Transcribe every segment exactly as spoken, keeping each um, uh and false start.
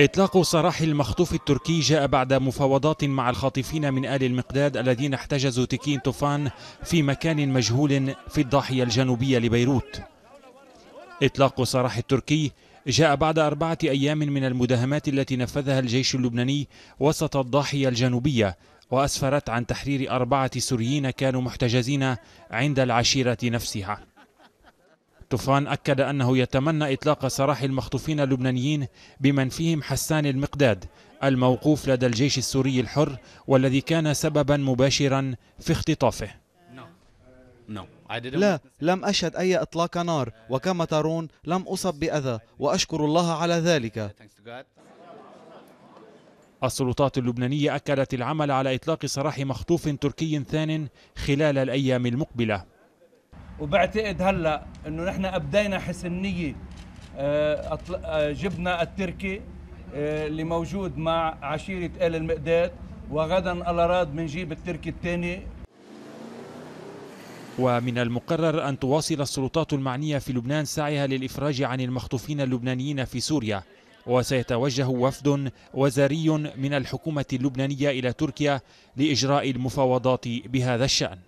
إطلاق سراح المخطوف التركي جاء بعد مفاوضات مع الخاطفين من آل المقداد الذين احتجزوا تيكين توفان في مكان مجهول في الضاحية الجنوبية لبيروت. إطلاق سراح التركي جاء بعد أربعة أيام من المداهمات التي نفذها الجيش اللبناني وسط الضاحية الجنوبية وأسفرت عن تحرير أربعة سوريين كانوا محتجزين عند العشيرة نفسها. توفان أكد أنه يتمنى إطلاق سراح المخطوفين اللبنانيين بمن فيهم حسان المقداد الموقوف لدى الجيش السوري الحر والذي كان سببا مباشرا في اختطافه. لا، لم أشهد أي إطلاق نار، وكما ترون لم أصب بأذى وأشكر الله على ذلك. السلطات اللبنانية أكدت العمل على إطلاق سراح مخطوف تركي ثان خلال الأيام المقبلة. وبعتقد هلأ أنه نحن أبدينا حسن نية، جبنا التركي اللي موجود مع عشيرة آل المقداد، وغدا الأراد منجيب التركي الثاني. ومن المقرر أن تواصل السلطات المعنية في لبنان سعيها للإفراج عن المخطوفين اللبنانيين في سوريا، وسيتوجه وفد وزاري من الحكومة اللبنانية إلى تركيا لإجراء المفاوضات بهذا الشأن.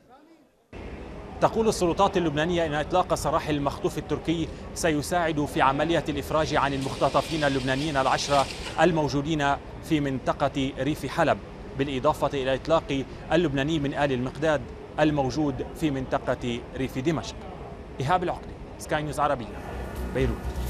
تقول السلطات اللبنانية أن إطلاق سراح المخطوف التركي سيساعد في عملية الإفراج عن المختطفين اللبنانيين العشرة الموجودين في منطقة ريف حلب، بالإضافة إلى إطلاق اللبناني من آل المقداد الموجود في منطقة ريف دمشق. إيهاب العقلي، سكاي نيوز عربية، بيروت.